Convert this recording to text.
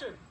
session.